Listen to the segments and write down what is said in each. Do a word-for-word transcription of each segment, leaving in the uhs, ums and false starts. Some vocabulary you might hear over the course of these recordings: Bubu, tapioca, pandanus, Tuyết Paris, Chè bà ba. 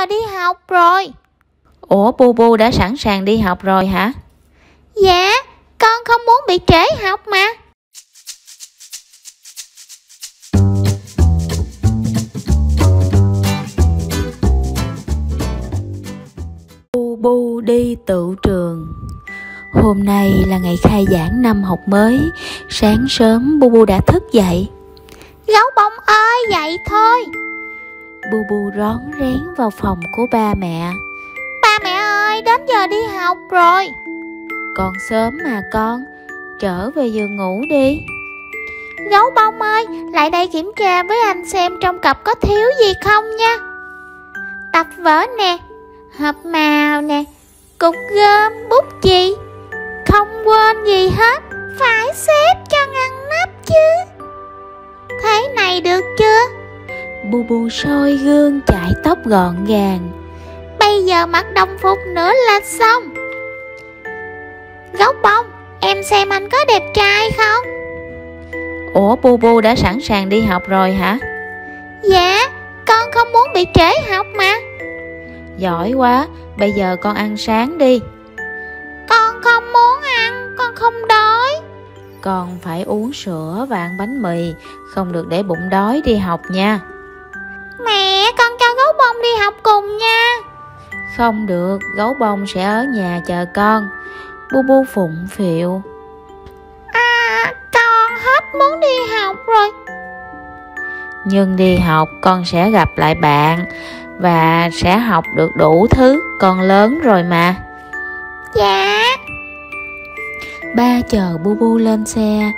giờ đi học rồi. Ủa Bubu đã sẵn sàng đi học rồi hả? Dạ, con không muốn bị trễ học mà. Bubu đi tựu trường. Hôm nay là ngày khai giảng năm học mới. Sáng sớm Bubu đã thức dậy. Gấu bông ơi, dậy thôi. Bubu rón rén vào phòng của ba mẹ. Ba mẹ ơi, đến giờ đi học rồi. Còn sớm mà con, trở về giường ngủ đi. Gấu bông ơi, lại đây kiểm tra với anh xem trong cặp có thiếu gì không nha. Tập vở nè, hộp màu nè, cục gom, bút chì, không quên gì hết. Phải xếp cho ngăn nắp chứ. Thế này được chưa? Bubu soi gương chải tóc gọn gàng. Bây giờ mặc đồng phục nữa là xong. Gấu bông, em xem anh có đẹp trai không? Ủa Bubu đã sẵn sàng đi học rồi hả? Dạ, con không muốn bị trễ học mà. Giỏi quá, bây giờ con ăn sáng đi. Con không muốn ăn, con không đói. Con phải uống sữa và ăn bánh mì, không được để bụng đói đi học nha. Mẹ, con cho gấu bông đi học cùng nha. Không được, gấu bông sẽ ở nhà chờ con. Bubu phụng phịu. À, con hết muốn đi học rồi. Nhưng đi học con sẽ gặp lại bạn và sẽ học được đủ thứ, con lớn rồi mà. Dạ. Ba chờ Bubu lên xe.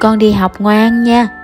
Con đi học ngoan nha.